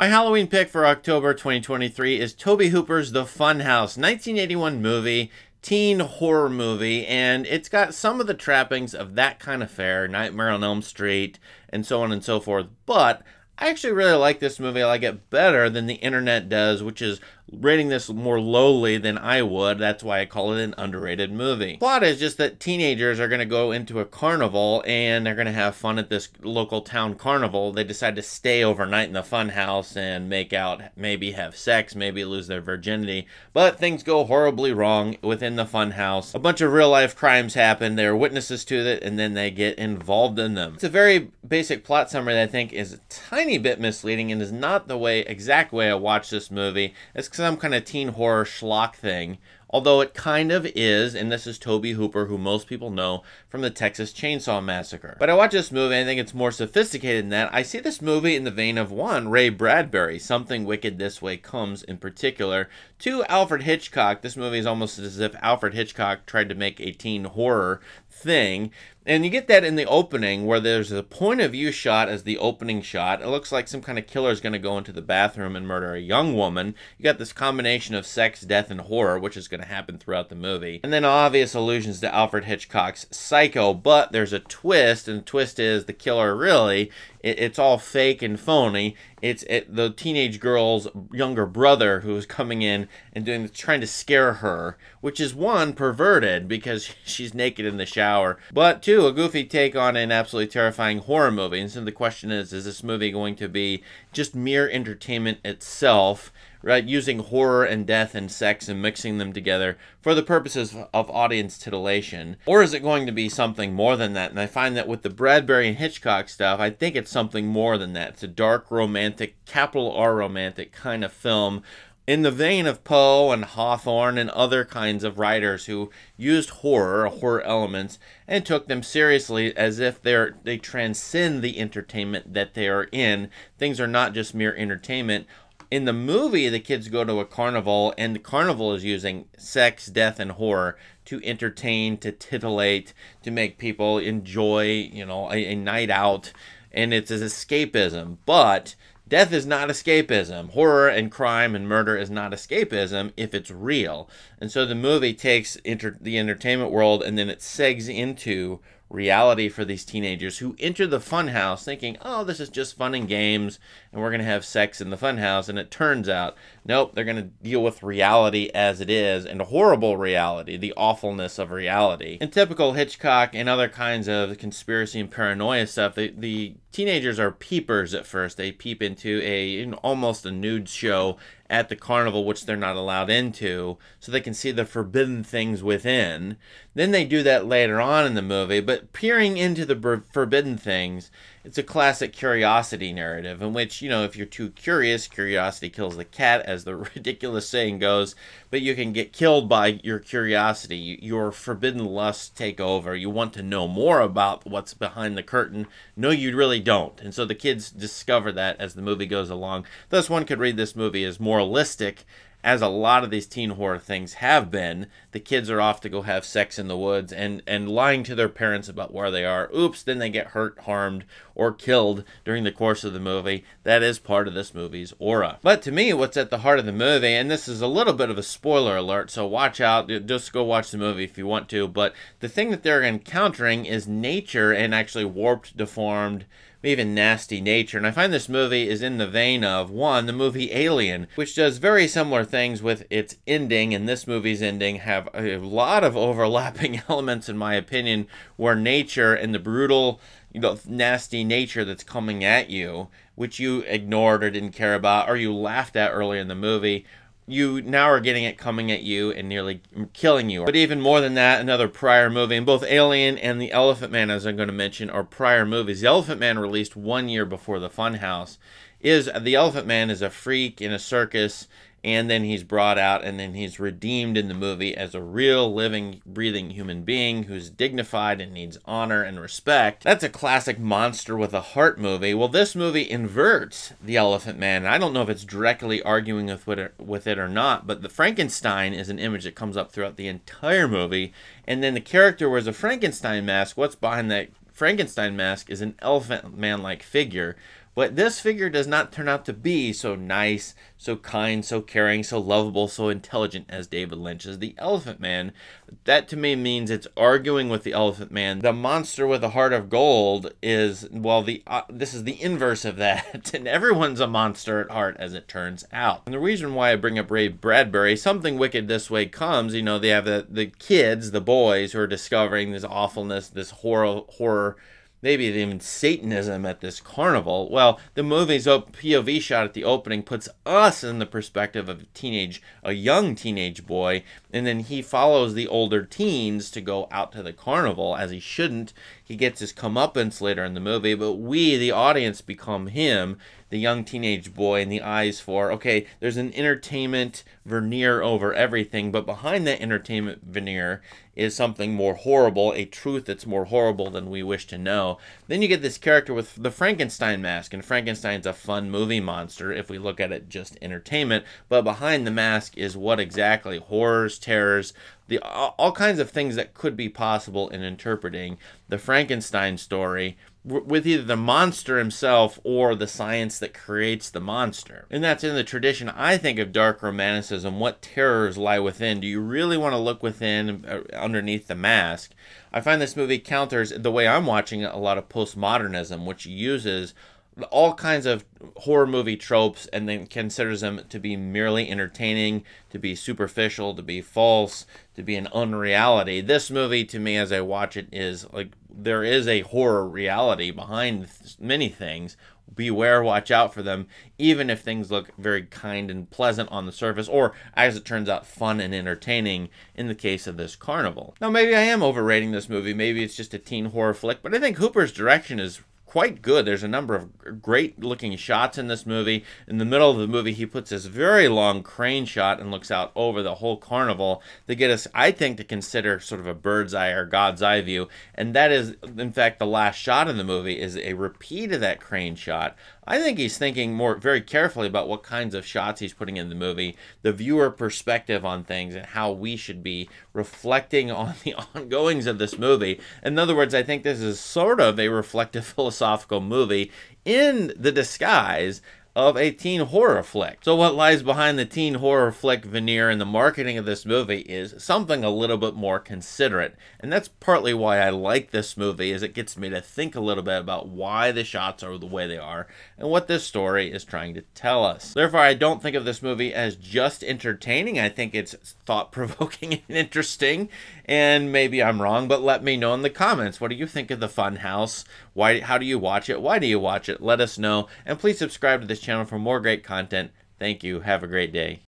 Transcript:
My Halloween pick for October 2023 is Toby Hooper's The Funhouse, 1981 movie, teen horror movie, and it's got some of the trappings of that kind of fare, Nightmare on Elm Street, and so on and so forth, but I actually really like this movie. I like it better than the internet does, which is rating this more lowly than I would. That's why I call it an underrated movie. The plot is just that teenagers are going to go into a carnival and they're going to have fun at this local town carnival. They decide to stay overnight in the fun house and make out, maybe have sex, maybe lose their virginity. But things go horribly wrong within the fun house. A bunch of real life crimes happen. They're witnesses to it and then they get involved in them. It's a very basic plot summary that I think is a tiny bit misleading and is not the exact way I watched this movie. It's some kind of teen horror schlock thing, although it kind of is, and this is Toby Hooper, who most people know from the Texas Chainsaw Massacre. But I watch this movie and I think it's more sophisticated than that. I see this movie in the vein of one, Ray Bradbury, Something Wicked This Way Comes in particular, two, Alfred Hitchcock. This movie is almost as if Alfred Hitchcock tried to make a teen horror thing, and you get that in the opening where there's a point of view shot as the opening shot. It looks like some kind of killer is going to go into the bathroom and murder a young woman. You got this combination of sex, death, and horror, which is going to happen throughout the movie, and then obvious allusions to Alfred Hitchcock's Psycho, but there's a twist, and the twist is the killer really, it's all fake and phony. It's the teenage girl's younger brother who's coming in and trying to scare her, which is one, perverted because she's naked in the shower, but two, a goofy take on an absolutely terrifying horror movie. And so the question is this movie going to be just mere entertainment itself, right, using horror and death and sex and mixing them together for the purposes of audience titillation? Or is it going to be something more than that? And I find that with the Bradbury and Hitchcock stuff, I think it's something more than that. It's a dark romantic, capital R romantic kind of film, in the vein of Poe and Hawthorne and other kinds of writers who used horror, horror elements, and took them seriously as if they transcend the entertainment that they are in. Things are not just mere entertainment. In the movie, the kids go to a carnival, and the carnival is using sex, death, and horror to entertain, to titillate, to make people enjoy, you know, a night out, and it's an escapism. But death is not escapism. Horror and crime and murder is not escapism if it's real. And so the movie takes the entertainment world, and then it segs into reality for these teenagers who enter the funhouse thinking, oh, this is just fun and games and we're going to have sex in the funhouse. And it turns out, nope, they're going to deal with reality as it is, and horrible reality, the awfulness of reality. In typical Hitchcock and other kinds of conspiracy and paranoia stuff, the teenagers are peepers at first. They peep into almost a nude show at the carnival, which they're not allowed into, so they can see the forbidden things within. Then they do that later on in the movie, but peering into the forbidden things, it's a classic curiosity narrative in which, you know, if you're too curious, curiosity kills the cat, as the ridiculous saying goes, but you can get killed by your curiosity. Your forbidden lusts take over. You want to know more about what's behind the curtain. No, you really don't. And so the kids discover that as the movie goes along. Thus, one could read this movie as moralistic, as a lot of these teen horror things have been. The kids are off to go have sex in the woods and lying to their parents about where they are. Oops, then they get hurt, harmed, or killed during the course of the movie. That is part of this movie's aura. But to me, what's at the heart of the movie, and this is a little bit of a spoiler alert, so watch out, just go watch the movie if you want to, but the thing that they're encountering is nature, and actually warped, deformed, even nasty nature. And I find this movie is in the vein of, one, the movie Alien, which does very similar things with its ending, and this movie's ending have a lot of overlapping elements, in my opinion, where nature and the brutal, you know, nasty nature that's coming at you, which you ignored or didn't care about, or you laughed at earlier in the movie, you now are getting it coming at you and nearly killing you. But even more than that, another prior movie, and both Alien and The Elephant Man, as I'm going to mention, are prior movies. The Elephant Man, released 1 year before The Funhouse, The Elephant Man is a freak in a circus, and then he's brought out, and then he's redeemed in the movie as a real, living, breathing human being who's dignified and needs honor and respect. That's a classic monster with a heart movie. Well, this movie inverts The Elephant Man. I don't know if it's directly arguing with it or not, but the Frankenstein is an image that comes up throughout the entire movie, and then the character wears a Frankenstein mask. What's behind that Frankenstein mask is an Elephant Man-like figure, But this figure does not turn out to be so nice, so kind, so caring, so lovable, so intelligent as David Lynch's The Elephant Man. That to me means it's arguing with The Elephant Man. The monster with a heart of gold is, well, this is the inverse of that. And everyone's a monster at heart, as it turns out. And the reason why I bring up Ray Bradbury, Something Wicked This Way Comes, you know, they have the kids, the boys, who are discovering this awfulness, this horror, maybe even Satanism at this carnival. Well, the movie's POV shot at the opening puts us in the perspective of a young teenage boy, and then he follows the older teens to go out to the carnival, as he shouldn't. He gets his comeuppance later in the movie, but we, the audience, become him, the young teenage boy, in the eyes for, okay, there's an entertainment veneer over everything, but behind that entertainment veneer is something more horrible, a truth that's more horrible than we wish to know. Then you get this character with the Frankenstein mask, and Frankenstein's a fun movie monster if we look at it just entertainment, but behind the mask is what exactly? Horrors, terrors, all kinds of things that could be possible in interpreting the Frankenstein story with either the monster himself or the science that creates the monster. And that's in the tradition, I think, of dark romanticism. What terrors lie within? Do you really want to look within, underneath the mask? I find this movie counters, the way I'm watching it, a lot of postmodernism, which uses all kinds of horror movie tropes and then considers them to be merely entertaining, to be superficial, to be false, to be an unreality. This movie, to me, as I watch it, is like there is a horror reality behind many things. Beware, watch out for them, even if things look very kind and pleasant on the surface, or, as it turns out, fun and entertaining in the case of this carnival. Now, maybe I am overrating this movie. Maybe it's just a teen horror flick, but I think Hooper's direction is quite good. There's a number of great looking shots in this movie. In the middle of the movie, he puts this very long crane shot and looks out over the whole carnival to get us, I think, to consider sort of a bird's eye or God's eye view. And that is, in fact, the last shot of the movie is a repeat of that crane shot. I think he's thinking very carefully about what kinds of shots he's putting in the movie, the viewer perspective on things, and how we should be reflecting on the ongoings of this movie. In other words, I think this is sort of a reflective philosophical movie in the disguise of a teen horror flick. So what lies behind the teen horror flick veneer in the marketing of this movie is something a little bit more considerate. And that's partly why I like this movie, is it gets me to think a little bit about why the shots are the way they are and what this story is trying to tell us. Therefore, I don't think of this movie as just entertaining. I think it's thought-provoking and interesting, and maybe I'm wrong, but let me know in the comments. What do you think of The Funhouse? How do you watch it? Why do you watch it? Let us know, and please subscribe to this channel for more great content. Thank you. Have a great day.